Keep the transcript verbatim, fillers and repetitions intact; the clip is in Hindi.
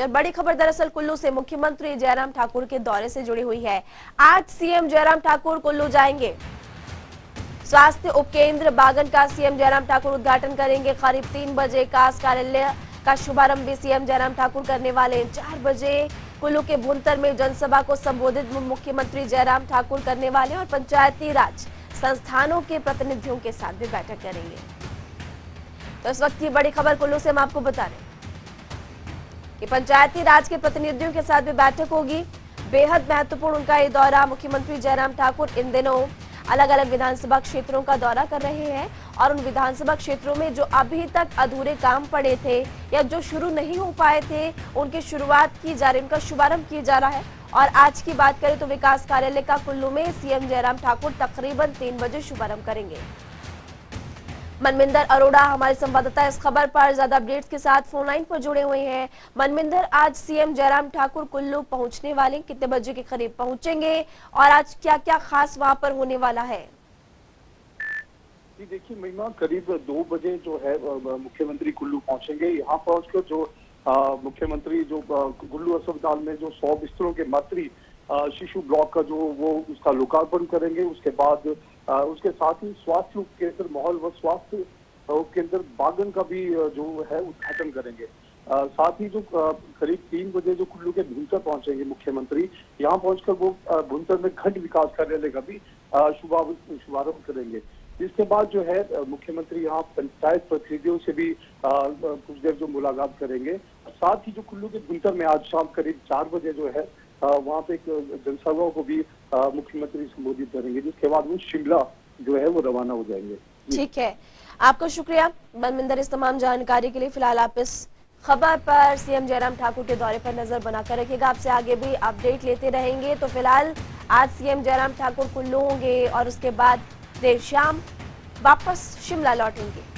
बड़ी खबर दरअसल कुल्लू से मुख्यमंत्री जयराम ठाकुर के दौरे से जुड़ी हुई है। आज सीएम जयराम ठाकुर कुल्लू जाएंगे। स्वास्थ्य उपकेंद्र बागन का सीएम जयराम ठाकुर उद्घाटन करेंगे। करीब तीन बजे कास कार्यालय का शुभारंभ भी सीएम जयराम ठाकुर करने वाले। चार बजे कुल्लू के भुंतर में जनसभा को संबोधित मुख्यमंत्री जयराम ठाकुर करने वाले और पंचायती राज संस्थानों के प्रतिनिधियों के साथ भी बैठक करेंगे। तो इस वक्त की बड़ी खबर कुल्लू से हम आपको बता रहे हैं कि पंचायती राज के प्रतिनिधियों के साथ भी बैठक होगी। बेहद महत्वपूर्ण उनका ये दौरा। मुख्यमंत्री जयराम ठाकुर इन दिनों अलग अलग विधानसभा क्षेत्रों का दौरा कर रहे हैं और उन विधानसभा क्षेत्रों में जो अभी तक अधूरे काम पड़े थे या जो शुरू नहीं हो पाए थे उनकी शुरुआत की जा रही है, उनका शुभारंभ किया जा रहा है। और आज की बात करें तो विकास कार्यालय का कुल्लू में सीएम जयराम ठाकुर तकरीबन तीन बजे शुभारंभ करेंगे। मनविंदर अरोड़ा हमारे संवाददाता इस खबर पर ज्यादा अपडेट्स के साथ फोन लाइन पर जुड़े हुए हैं। मनविंदर, आज सीएम जयराम ठाकुर कुल्लू पहुंचने वाले, कितने बजे के करीब पहुंचेंगे और आज क्या क्या खास वहां पर होने वाला है? जी देखिए महिमा, करीब दो बजे जो है मुख्यमंत्री कुल्लू पहुंचेंगे। यहाँ पहुंचकर जो मुख्यमंत्री जो कुल्लू अस्पताल में जो सौ बिस्तरों के मातृ शिशु ब्लॉक का जो वो उसका लोकार्पण करेंगे। उसके बाद आ, उसके साथ ही स्वास्थ्य उप केंद्र माहौल व स्वास्थ्य उप केंद्र बागन का भी जो है उद्घाटन करेंगे। आ, साथ ही जो करीब तीन बजे जो कुल्लू के भुंतर पहुंचेंगे मुख्यमंत्री, यहाँ पहुंचकर वो भुंतर में खंड विकास कार्यालय का भी शुभारंभ करेंगे। इसके बाद जो है मुख्यमंत्री यहाँ पंचायत प्रतिनिधियों से भी आ, कुछ देर जो मुलाकात करेंगे। साथ ही जो कुल्लू के भुंतर में आज शाम करीब चार बजे जो है वहाँ पे एक जनसभा को भी मुख्यमंत्री संबोधित करेंगे, जिसके बाद वो शिमला जो है वो रवाना हो जाएंगे। ठीक है, आपका शुक्रिया मनविंदर इस तमाम जानकारी के लिए। फिलहाल आप इस खबर पर सीएम जयराम ठाकुर के दौरे पर नजर बनाकर रखिएगा, आपसे आगे भी अपडेट लेते रहेंगे। तो फिलहाल आज सीएम जयराम ठाकुर कुल्लू होंगे और उसके बाद देर शाम वापस शिमला लौटेंगे।